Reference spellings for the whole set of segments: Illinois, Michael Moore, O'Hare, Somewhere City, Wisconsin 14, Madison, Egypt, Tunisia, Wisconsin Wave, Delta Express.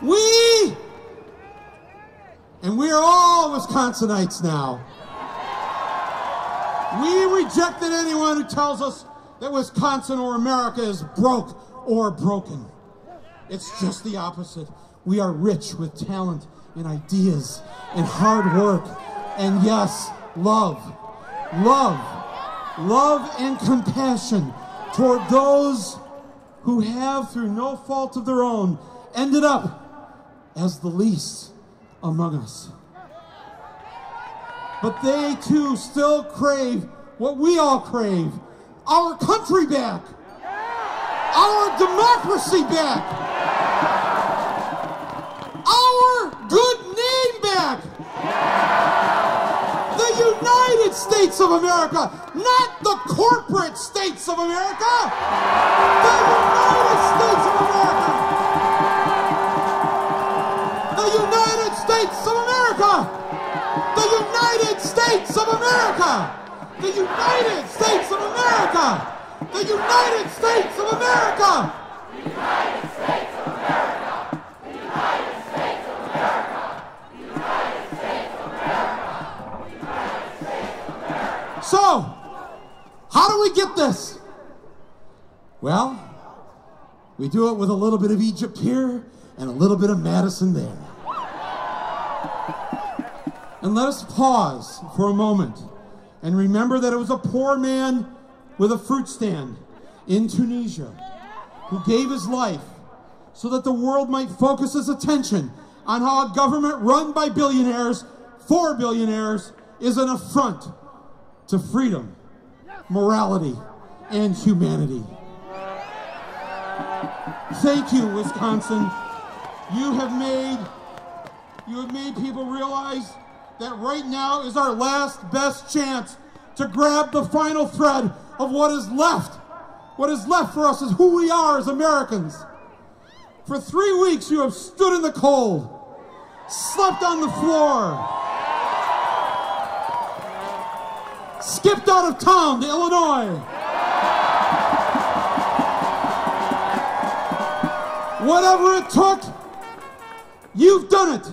We, and we are all Wisconsinites now. We rejected anyone who tells us that Wisconsin or America is broke or broken. It's just the opposite. We are rich with talent and ideas and hard work and, yes, love. Love. Love and compassion toward those who have, through no fault of their own, ended up as the least among us. But they, too, still crave what we all crave. Our country back. Our democracy back. Our good name back. The United States of America, not the corporate states of America. The United States of America. The United States of America. The United States of America! The United States of America! The United States of America! The United States of America! The United States of America! The United States of America! The United States of America! So, how do we get this? Well, we do it with a little bit of Egypt here and a little bit of Madison there. And let us pause for a moment and remember that it was a poor man with a fruit stand in Tunisia who gave his life so that the world might focus its attention on how a government run by billionaires for billionaires is an affront to freedom, morality, and humanity. Thank you, Wisconsin. You have made people realize that right now is our last best chance to grab the final thread of what is left. What is left for us is who we are as Americans. For 3 weeks you have stood in the cold, slept on the floor, skipped out of town to Illinois. Whatever it took, you've done it.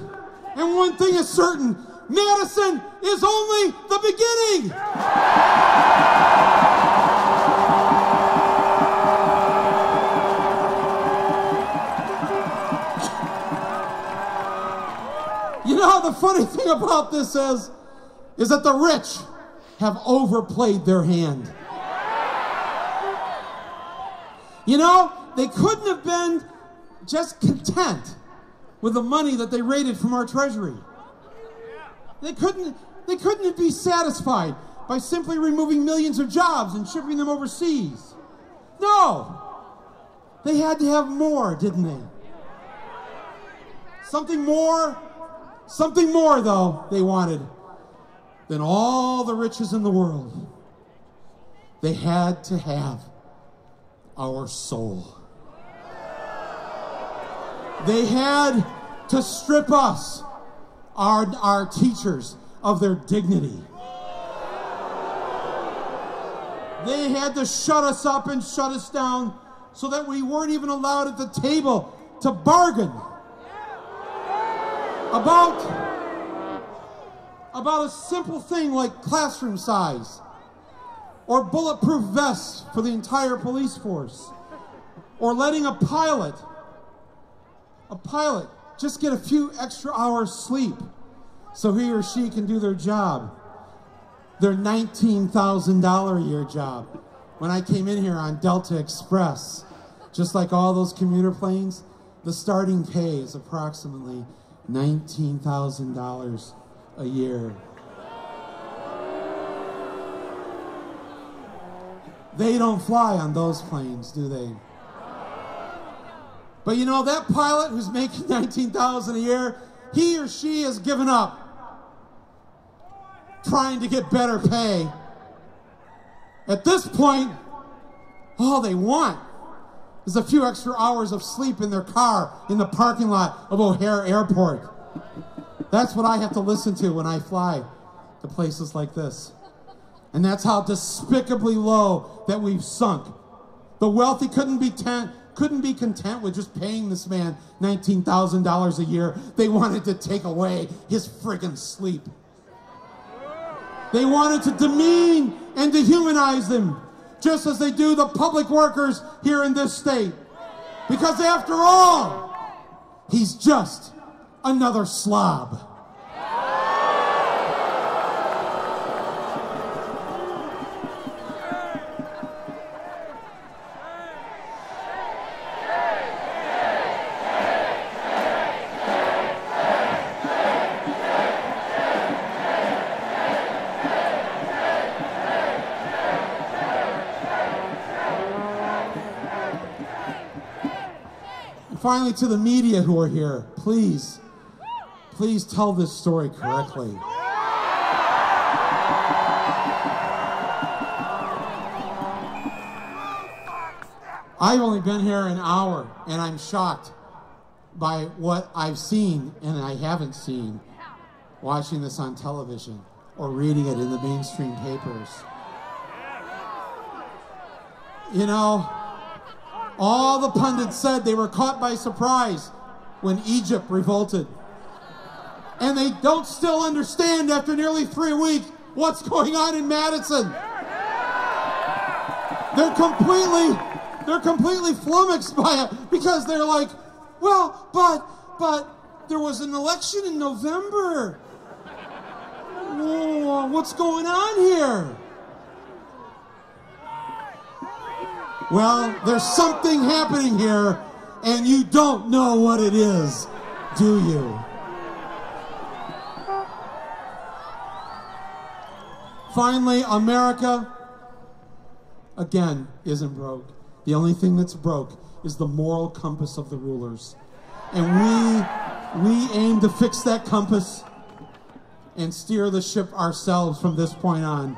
And one thing is certain, Madison is only the beginning! You know, the funny thing about this is that the rich have overplayed their hand. You know, they couldn't have been just content with the money that they raided from our treasury. They couldn't be satisfied by simply removing millions of jobs and shipping them overseas. No! They had to have more, didn't they? Something more, though, they wanted than all the riches in the world. They had to have our soul. They had to strip us, our teachers, of their dignity. They had to shut us up and shut us down so that we weren't even allowed at the table to bargain about a simple thing like classroom size or bulletproof vests for the entire police force or letting a pilot just get a few extra hours sleep so he or she can do their job, their $19,000 a year job. When I came in here on Delta Express, just like all those commuter planes, the starting pay is approximately $19,000 a year. They don't fly on those planes, do they? But you know, that pilot who's making $19,000 a year, he or she has given up trying to get better pay. At this point, all they want is a few extra hours of sleep in their car in the parking lot of O'Hare Airport. That's what I have to listen to when I fly to places like this. And that's how despicably low that we've sunk. The wealthy couldn't be couldn't be content with just paying this man $19,000 a year. They wanted to take away his friggin' sleep. They wanted to demean and dehumanize them, just as they do the public workers here in this state. Because after all, he's just another slob. Finally, to the media who are here, please, please tell this story correctly. I've only been here an hour, and I'm shocked by what I've seen and I haven't seen watching this on television or reading it in the mainstream papers. You know, all the pundits said they were caught by surprise when Egypt revolted. And they don't still understand after nearly 3 weeks what's going on in Madison. They're completely flummoxed by it, because they're like, well, but there was an election in November. Whoa, what's going on here? Well, there's something happening here, and you don't know what it is, do you? Finally, America, again, isn't broke. The only thing that's broke is the moral compass of the rulers. And we aim to fix that compass and steer the ship ourselves from this point on.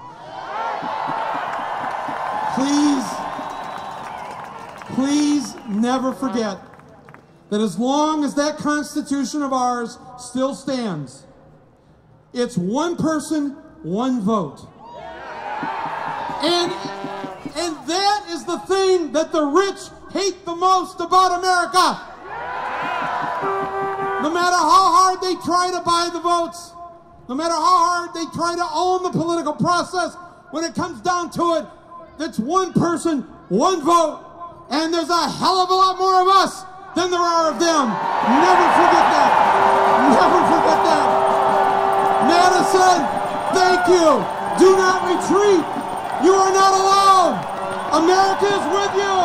Please never forget that as long as that Constitution of ours still stands, it's one person, one vote. And that is the thing that the rich hate the most about America. No matter how hard they try to buy the votes, no matter how hard they try to own the political process, when it comes down to it, that's one person, one vote. And there's a hell of a lot more of us than there are of them. Never forget that. Never forget that. Madison, thank you. Do not retreat. You are not alone. America is with you.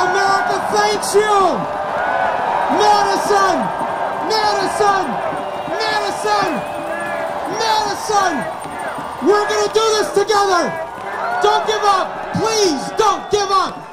America thanks you. Madison, Madison, Madison, Madison. We're going to do this together. Don't give up. Please don't give up.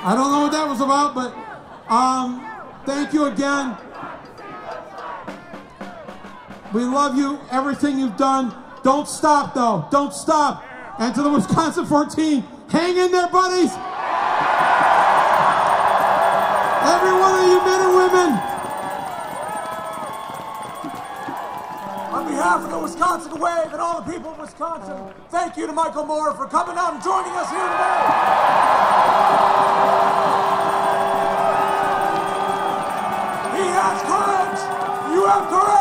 I don't know what that was about, but thank you again. We love you, everything you've done. Don't stop, though. Don't stop. And to the Wisconsin 14, hang in there, buddies. Every one of you men and women. On behalf of the Wisconsin Wave and all the people of Wisconsin, thank you to Michael Moore for coming out and joining us here today. He has courage! You have courage!